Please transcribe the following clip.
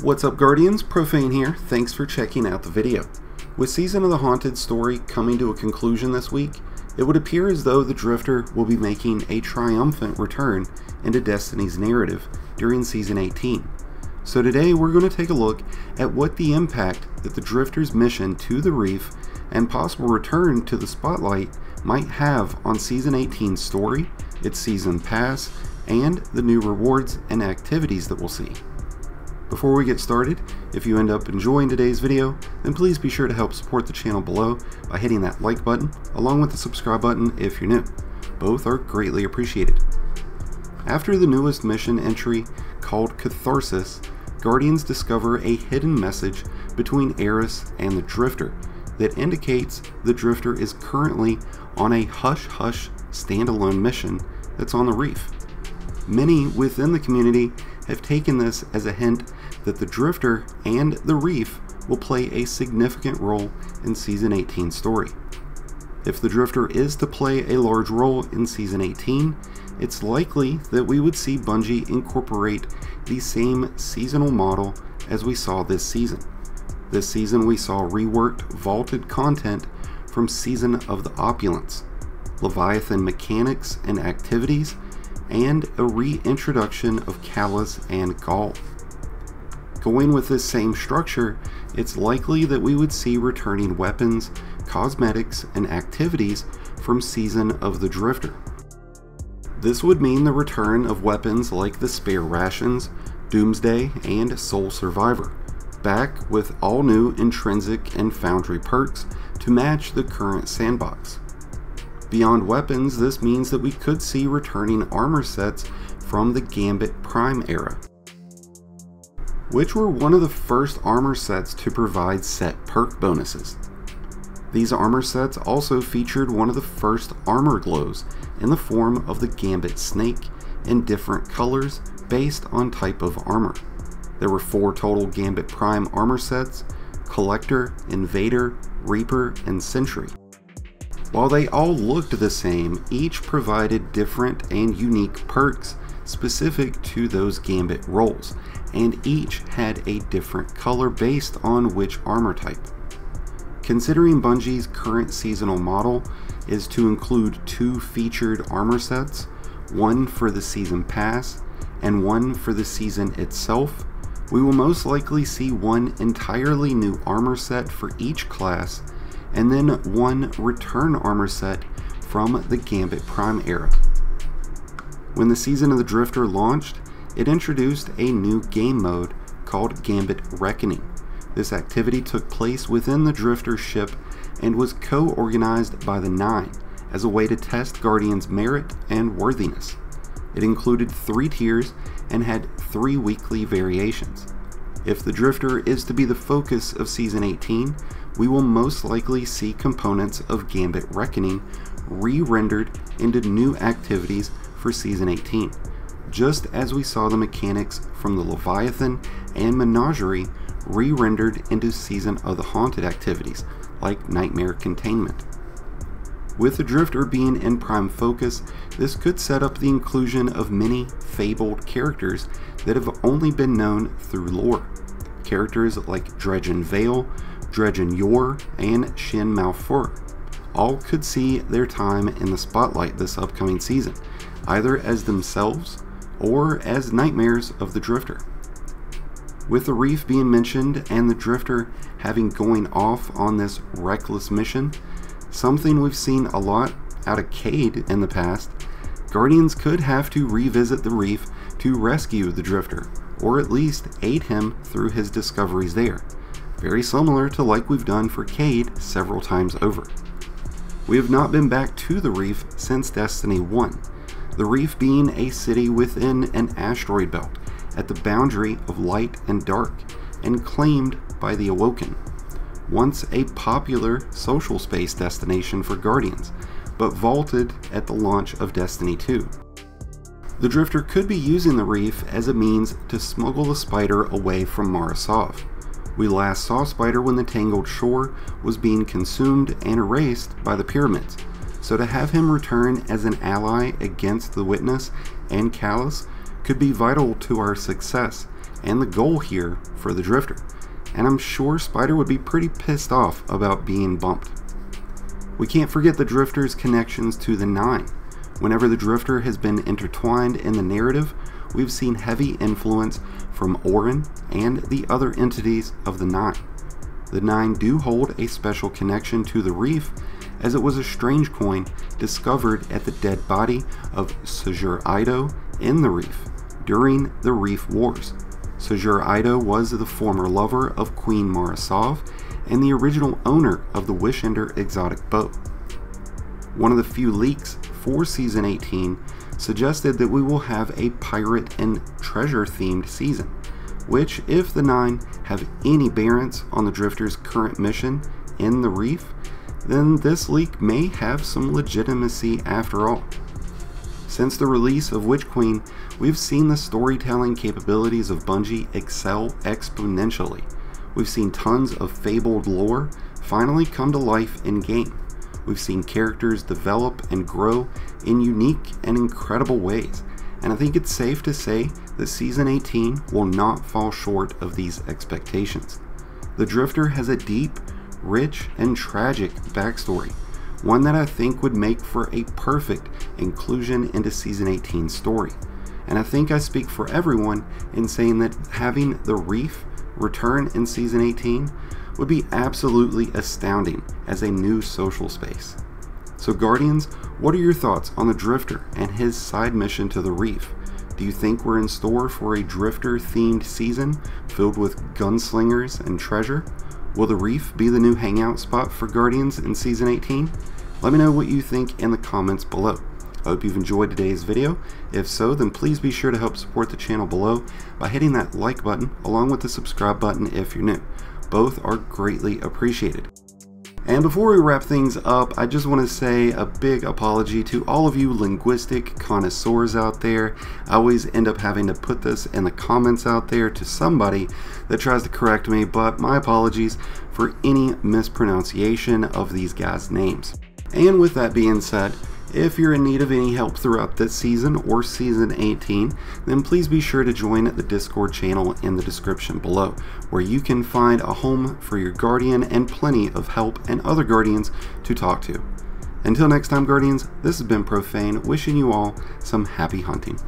What's up, Guardians? Profane here. Thanks for checking out the video. With Season of the Haunted story coming to a conclusion this week, it would appear as though the Drifter will be making a triumphant return into Destiny's narrative during Season 18. So today we're going to take a look at what the impact that the Drifter's mission to the Reef and possible return to the spotlight might have on Season 18's story, its season pass, and the new rewards and activities that we'll see. Before we get started, if you end up enjoying today's video, then please be sure to help support the channel below by hitting that like button along with the subscribe button if you're new. Both are greatly appreciated. After the newest mission entry called Catharsis, Guardians discover a hidden message between Eris and the Drifter that indicates the Drifter is currently on a hush-hush standalone mission that's on the Reef. Many within the community have taken this as a hint that the Drifter and the Reef will play a significant role in Season 18's story. If the Drifter is to play a large role in Season 18, it's likely that we would see Bungie incorporate the same seasonal model as we saw this season. This season we saw reworked, vaulted content from Season of the Opulence, Leviathan mechanics and activities, and a reintroduction of Calus and Gaul. Going with this same structure, it's likely that we would see returning weapons, cosmetics, and activities from Season of the Drifter. This would mean the return of weapons like the Spare Rations, Doomsday, and Soul Survivor, back with all new intrinsic and foundry perks to match the current sandbox. Beyond weapons, this means that we could see returning armor sets from the Gambit Prime era, which were one of the first armor sets to provide set perk bonuses. These armor sets also featured one of the first armor glows in the form of the Gambit Snake in different colors based on type of armor. There were 4 total Gambit Prime armor sets: Collector, Invader, Reaper, and Sentry. While they all looked the same, each provided different and unique perks specific to those Gambit roles, and each had a different color based on which armor type. Considering Bungie's current seasonal model is to include 2 featured armor sets, one for the season pass and one for the season itself, we will most likely see one entirely new armor set for each class, and then one return armor set from the Gambit Prime era. When the Season of the Drifter launched, it introduced a new game mode called Gambit Reckoning. This activity took place within the Drifter's ship and was co-organized by the Nine as a way to test Guardians' merit and worthiness. It included 3 tiers and had 3 weekly variations. If the Drifter is to be the focus of Season 18, we will most likely see components of Gambit Reckoning re-rendered into new activities for Season 18, just as we saw the mechanics from the Leviathan and Menagerie re-rendered into Season of the Haunted activities, like Nightmare Containment. With the Drifter being in prime focus, this could set up the inclusion of many fabled characters that have only been known through lore. Characters like Dredgen Yor, Dredgen Yor, and Shin Malphur all could see their time in the spotlight this upcoming season, either as themselves or as nightmares of the Drifter. With the Reef being mentioned and the Drifter having going off on this reckless mission, something we've seen a lot out of Cayde in the past, Guardians could have to revisit the Reef to rescue the Drifter, or at least aid him through his discoveries there. Very similar to like we've done for Cayde several times over. We have not been back to the Reef since Destiny 1, the Reef being a city within an asteroid belt at the boundary of light and dark and claimed by the Awoken. Once a popular social space destination for Guardians, but vaulted at the launch of Destiny 2. The Drifter could be using the Reef as a means to smuggle the Spider away from Mara Sov. We last saw Spider when the Tangled Shore was being consumed and erased by the Pyramids, so to have him return as an ally against the Witness and Calus could be vital to our success and the goal here for the Drifter, and I'm sure Spider would be pretty pissed off about being bumped. We can't forget the Drifter's connections to the Nine. Whenever the Drifter has been intertwined in the narrative, we've seen heavy influence from Orin and the other entities of the Nine. The Nine do hold a special connection to the Reef, as it was a strange coin discovered at the dead body of Sjur Eido in the Reef during the Reef Wars. Sjur Eido was the former lover of Queen Mara Sov and the original owner of the Wishender exotic boat. One of the few leaks for Season 18 suggested that we will have a pirate and treasure themed season, which if the Nine have any bearance on the Drifter's current mission in the Reef, then this leak may have some legitimacy after all. Since the release of Witch Queen, we've seen the storytelling capabilities of Bungie excel exponentially. We've seen tons of fabled lore finally come to life in game. We've seen characters develop and grow in unique and incredible ways, and I think it's safe to say that Season 18 will not fall short of these expectations. The Drifter has a deep, rich, and tragic backstory, one that I think would make for a perfect inclusion into Season 18's story. And I think I speak for everyone in saying that having the Reef return in Season 18 would be absolutely astounding as a new social space. So Guardians, what are your thoughts on the Drifter and his side mission to the Reef? Do you think we're in store for a Drifter-themed season filled with gunslingers and treasure? Will the Reef be the new hangout spot for Guardians in Season 18? Let me know what you think in the comments below. I hope you've enjoyed today's video. If so, then please be sure to help support the channel below by hitting that like button along with the subscribe button if you're new. Both are greatly appreciated. And before we wrap things up, I just want to say a big apology to all of you linguistic connoisseurs out there. I always end up having to put this in the comments out there to somebody that tries to correct me, but my apologies for any mispronunciation of these guys' names. And with that being said, if you're in need of any help throughout this season or Season 18, then please be sure to join the Discord channel in the description below, where you can find a home for your Guardian and plenty of help and other Guardians to talk to. Until next time, Guardians, this has been Profane, wishing you all some happy hunting.